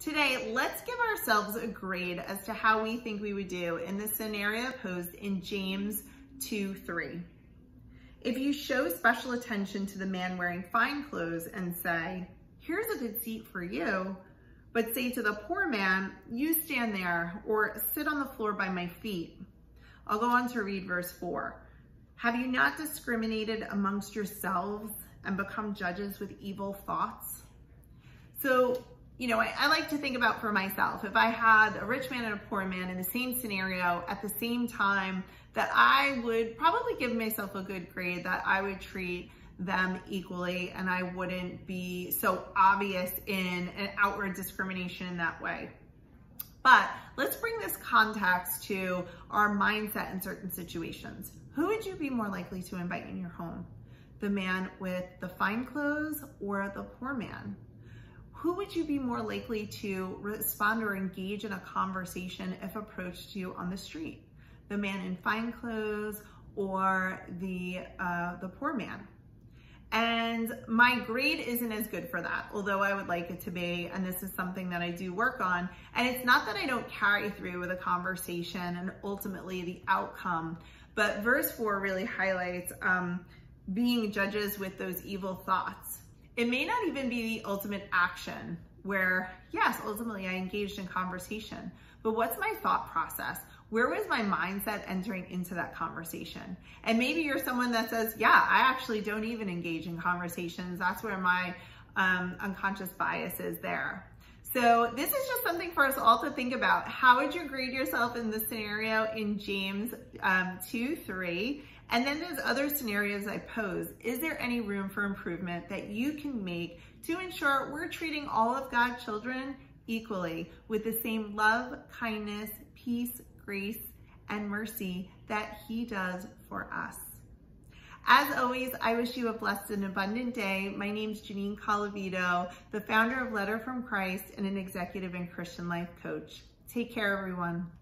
Today, let's give ourselves a grade as to how we think we would do in the scenario posed in James 2:3. If you show special attention to the man wearing fine clothes and say, "Here's a good seat for you," but say to the poor man, "You stand there," or "Sit on the floor by my feet." I'll go on to read verse 4. Have you not discriminated amongst yourselves and become judges with evil thoughts? So, you know, I like to think about for myself, if I had a rich man and a poor man in the same scenario at the same time, that I would probably give myself a good grade, that I would treat them equally and I wouldn't be so obvious in an outward discrimination in that way. But let's bring this context to our mindset in certain situations. Who would you be more likely to invite in your home? The man with the fine clothes or the poor man? Who would you be more likely to respond or engage in a conversation if approached you on the street? The man in fine clothes or the poor man? And my grade isn't as good for that, although I would like it to be, and this is something that I do work on. And it's not that I don't carry through with a conversation and ultimately the outcome, but verse 4 really highlights being judges with those evil thoughts. It may not even be the ultimate action where, yes, ultimately I engaged in conversation, but what's my thought process? Where was my mindset entering into that conversation? And maybe you're someone that says, yeah, I actually don't even engage in conversations. That's where my unconscious bias is there. So this is just something for us all to think about. How would you grade yourself in the scenario in James 2:3? And then there's other scenarios I pose. Is there any room for improvement that you can make to ensure we're treating all of God's children equally with the same love, kindness, peace, grace, and mercy that He does for us? As always, I wish you a blessed and abundant day. My name's Jeanine Colavito, the founder of Letter from Christ and an executive and Christian life coach. Take care, everyone.